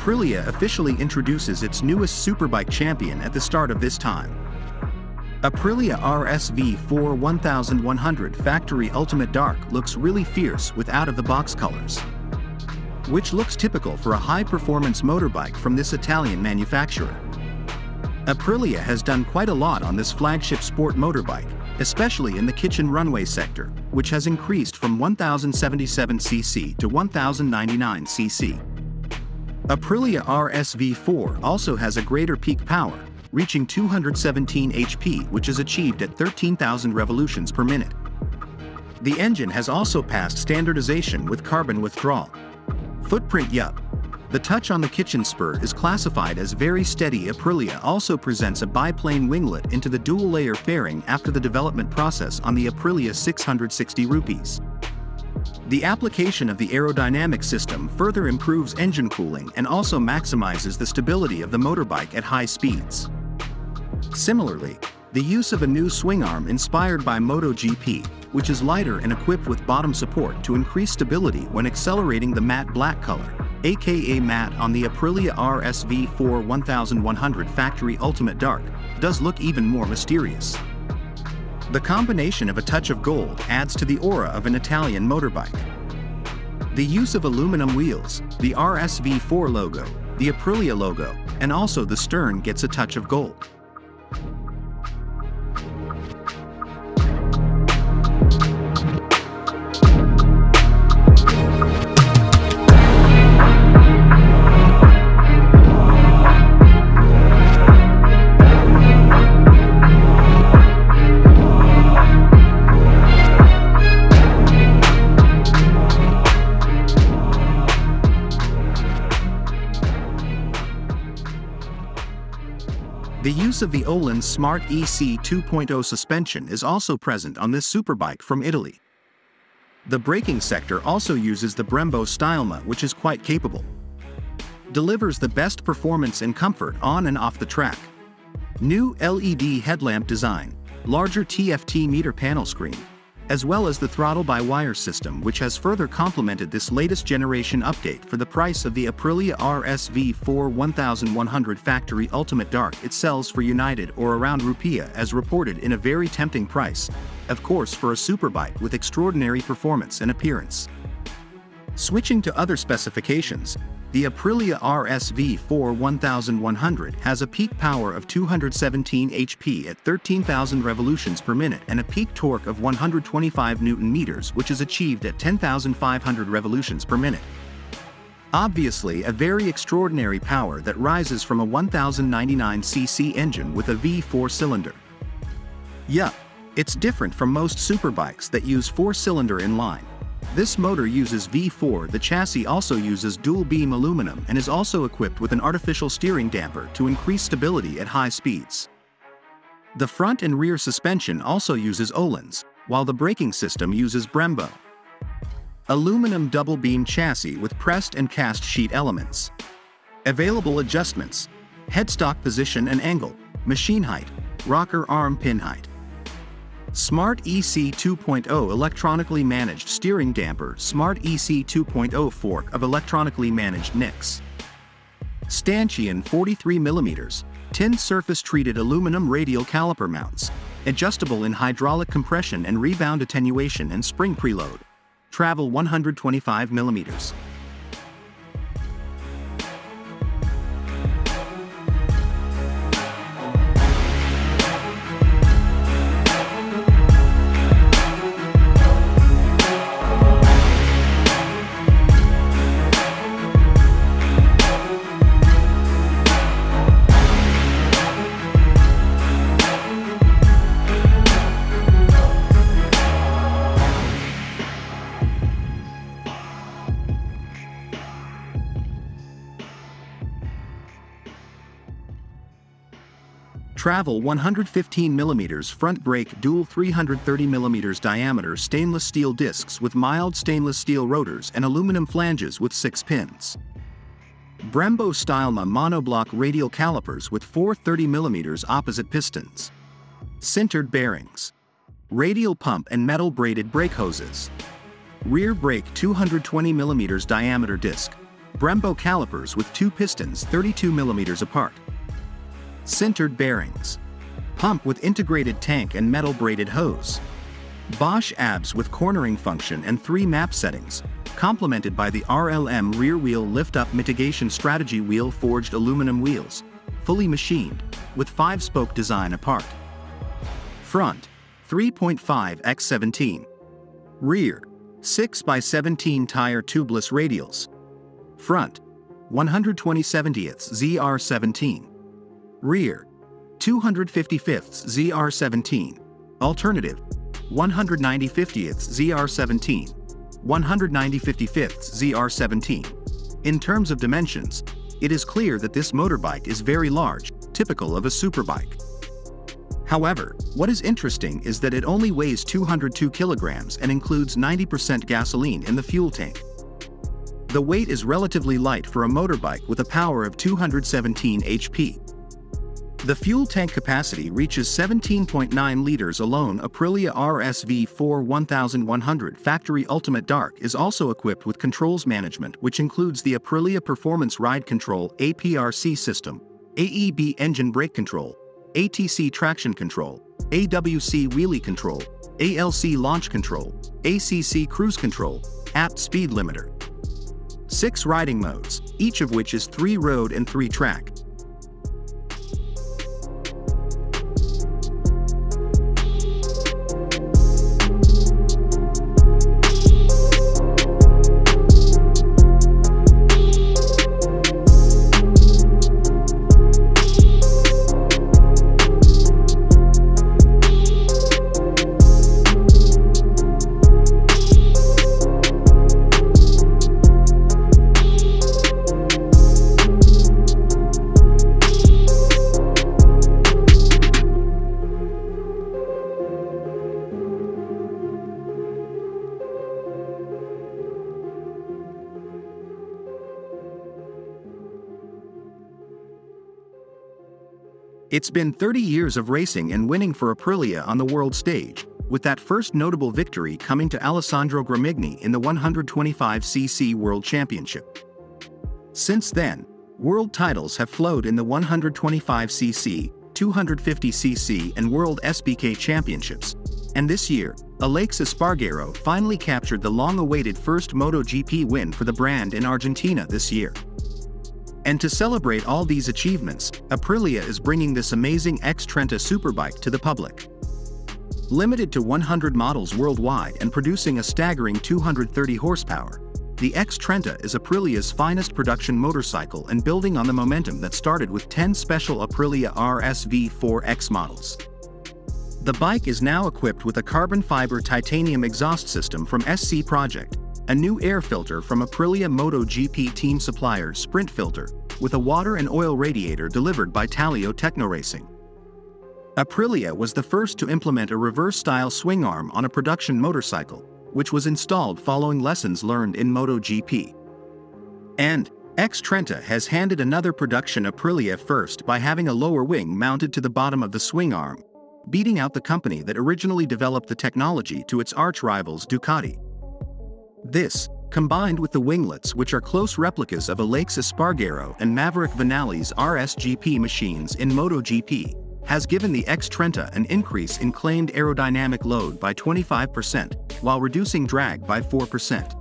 Aprilia officially introduces its newest superbike champion at the start of this time. Aprilia RSV4 1100 Factory Ultimate Dark looks really fierce with out-of-the-box colors, which looks typical for a high-performance motorbike from this Italian manufacturer. Aprilia has done quite a lot on this flagship sport motorbike, especially in the kitchen runway sector, which has increased from 1077cc to 1099cc. Aprilia RSV4 also has a greater peak power, reaching 217 HP, which is achieved at 13,000 revolutions per minute. The engine has also passed standardization with carbon withdrawal. Footprint: yup. The touch on the kitchen spur is classified as very steady. Aprilia also presents a biplane winglet into the dual-layer fairing after the development process on the Aprilia 660 rupees. The application of the aerodynamic system further improves engine cooling and also maximizes the stability of the motorbike at high speeds. Similarly, the use of a new swing arm inspired by MotoGP, which is lighter and equipped with bottom support to increase stability when accelerating the matte black color, aka matte, on the Aprilia RSV4 1100 Factory Ultimate Dark, does look even more mysterious. The combination of a touch of gold adds to the aura of an Italian motorbike. The use of aluminum wheels, the RSV4 logo, the Aprilia logo, and also the stern gets a touch of gold. The use of the Ohlins Smart EC 2.0 suspension is also present on this superbike from Italy. The braking sector also uses the Brembo Stylema, which is quite capable. Delivers the best performance and comfort on and off the track. New LED headlamp design, larger TFT meter panel screen, as well as the throttle-by-wire system, which has further complemented this latest generation update for the price of the Aprilia RSV4 1100 Factory Ultimate Dark. It sells for United or around Rupiah as reported, in a very tempting price, of course, for a superbike with extraordinary performance and appearance. Switching to other specifications, the Aprilia RSV4 1100 has a peak power of 217 HP at 13,000 revolutions per minute and a peak torque of 125 Newton-meters, which is achieved at 10,500 revolutions per minute. Obviously a very extraordinary power that rises from a 1099cc engine with a V4 cylinder. Yup, it's different from most superbikes that use 4-cylinder in line. This motor uses V4. The chassis also uses dual-beam aluminum and is also equipped with an artificial steering damper to increase stability at high speeds. The front and rear suspension also uses Ohlins, while the braking system uses Brembo. Aluminum double-beam chassis with pressed and cast sheet elements. Available adjustments: headstock position and angle, machine height, rocker arm pin height. Smart EC 2.0 electronically managed steering damper, Smart EC 2.0 fork of electronically managed Nix. Stanchion 43mm, tin surface treated aluminum radial caliper mounts, adjustable in hydraulic compression and rebound attenuation and spring preload. Travel 125mm. Travel 115mm front brake, dual 330mm diameter stainless steel discs with mild stainless steel rotors and aluminum flanges with 6 pins. Brembo Stylema monoblock radial calipers with 4 30mm opposite pistons. Sintered bearings. Radial pump and metal braided brake hoses. Rear brake 220mm diameter disc. Brembo calipers with two pistons 32 mm apart. Sintered bearings. Pump with integrated tank and metal braided hose. Bosch ABS with cornering function and 3 map settings, complemented by the RLM rear wheel lift-up mitigation strategy wheel forged aluminum wheels, fully machined, with 5-spoke design apart. Front, 3.5x17. Rear, 6x17 tire tubeless radials. Front, 120/70 ZR17. Rear, 255 ZR17. Alternative, 190/50 ZR17. 190/55 ZR17. In terms of dimensions, it is clear that this motorbike is very large, typical of a superbike. However, what is interesting is that it only weighs 202 kilograms and includes 90% gasoline in the fuel tank. The weight is relatively light for a motorbike with a power of 217 HP. The fuel tank capacity reaches 17.9 liters alone. Aprilia RSV4 1100 Factory Ultimate Dark is also equipped with controls management, which includes the Aprilia Performance Ride Control APRC system, AEB Engine Brake Control, ATC Traction Control, AWC Wheelie Control, ALC Launch Control, ACC Cruise Control, Apt Speed Limiter. 6 riding modes, each of which is 3 road and 3 track. It's been 30 years of racing and winning for Aprilia on the world stage, with that first notable victory coming to Alessandro Gramigni in the 125cc World Championship. Since then, world titles have flowed in the 125cc, 250cc and World SBK championships, and this year, Aleix Espargaró finally captured the long-awaited first MotoGP win for the brand in Argentina this year. And to celebrate all these achievements, Aprilia is bringing this amazing ex-Trenta superbike to the public. Limited to 100 models worldwide and producing a staggering 230 horsepower, the ex-Trenta is Aprilia's finest production motorcycle and building on the momentum that started with 10 special Aprilia RSV4X models. The bike is now equipped with a carbon fiber titanium exhaust system from SC Project, a new air filter from Aprilia MotoGP team supplier Sprint Filter, with a water and oil radiator delivered by Talio Technoracing. Aprilia was the first to implement a reverse-style swing arm on a production motorcycle, which was installed following lessons learned in MotoGP. And ex-Trenta has handed another production Aprilia first by having a lower wing mounted to the bottom of the swing arm, beating out the company that originally developed the technology to its arch-rivals Ducati. This, combined with the winglets, which are close replicas of Aleix Espargaró and Maverick Vinales RSGP machines in MotoGP, has given the ex-Trenta an increase in claimed aerodynamic load by 25%, while reducing drag by 4%.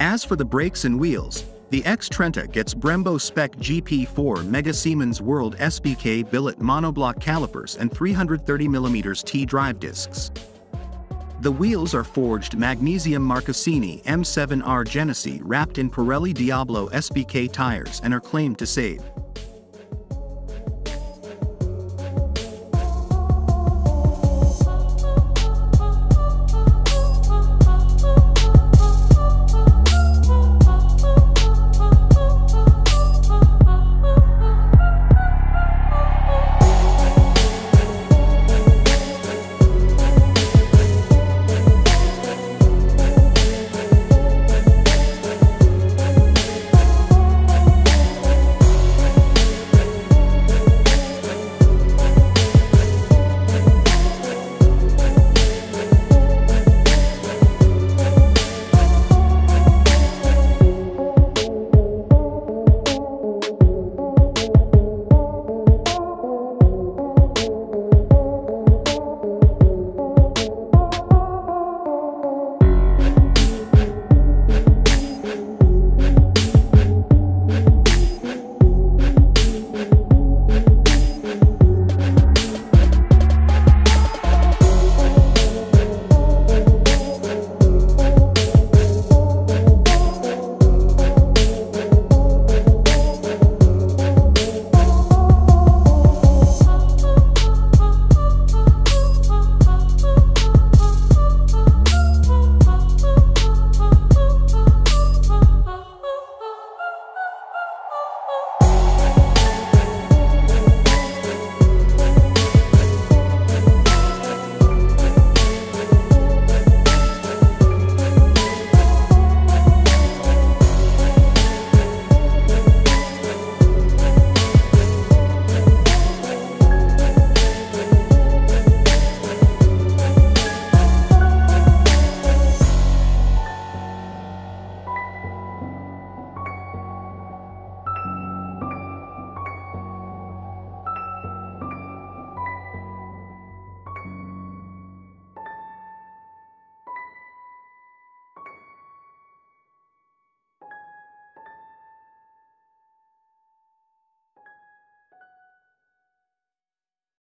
As for the brakes and wheels, the ex-Trenta gets Brembo Spec GP4 Mega Siemens World SBK billet monoblock calipers and 330mm T-drive discs. The wheels are forged magnesium Marchesini M7R GENESI wrapped in Pirelli Diablo SBK tires and are claimed to save